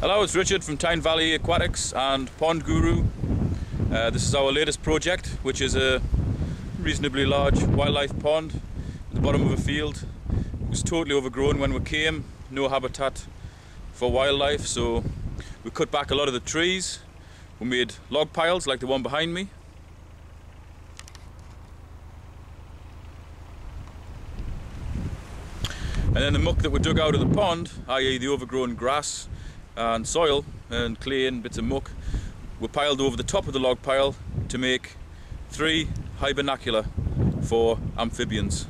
Hello, it's Richard from Tyne Valley Aquatics and Pond Guru. This is our latest project, which is a reasonably large wildlife pond at the bottom of a field. It was totally overgrown when we came, no habitat for wildlife, so we cut back a lot of the trees. We made log piles like the one behind me. And then the muck that we dug out of the pond, i.e. the overgrown grass and soil and clay and bits of muck, were piled over the top of the log pile to make 3 hibernacula for amphibians.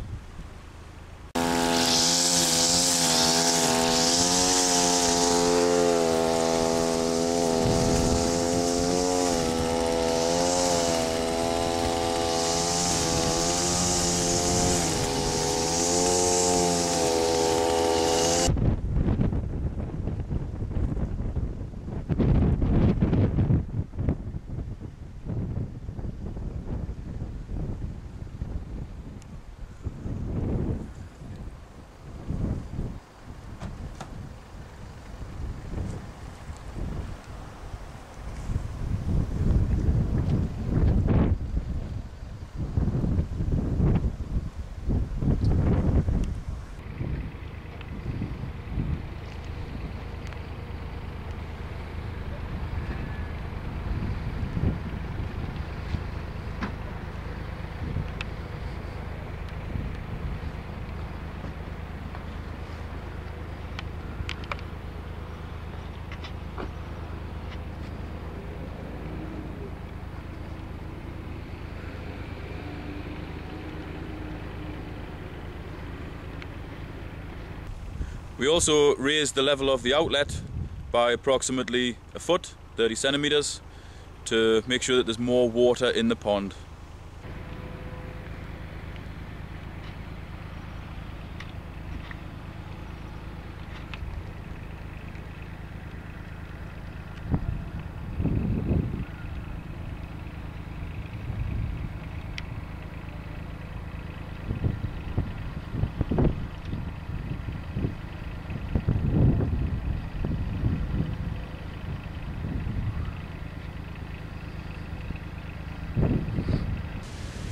We also raised the level of the outlet by approximately a foot, 30 centimetres, to make sure that there's more water in the pond.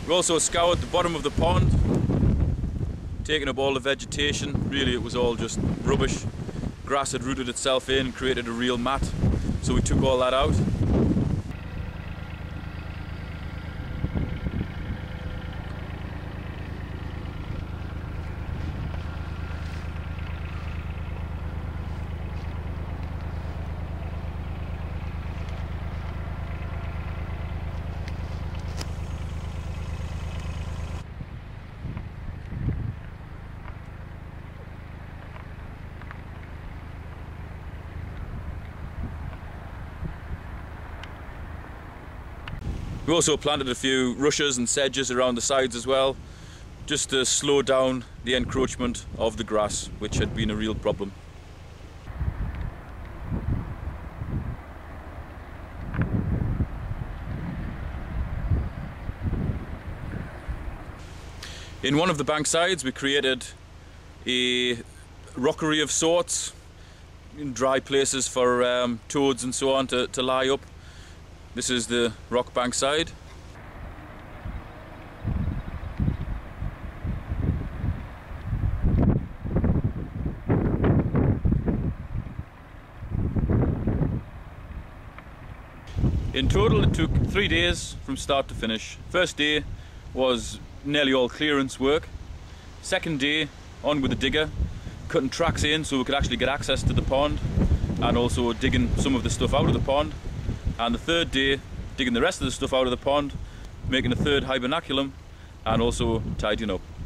We also scoured the bottom of the pond, taking up all the vegetation. Really it was all just rubbish. Grass had rooted itself in and created a real mat, so we took all that out. We also planted a few rushes and sedges around the sides as well, just to slow down the encroachment of the grass, which had been a real problem. In one of the bank sides we created a rockery of sorts, in dry places for toads and so on to lie up. This is the rock bank side. In total it took 3 days from start to finish. First day was nearly all clearance work. Second day, on with the digger, cutting tracks in so we could actually get access to the pond and also digging some of the stuff out of the pond. And the third day, digging the rest of the stuff out of the pond, making a third hibernaculum and also tidying up.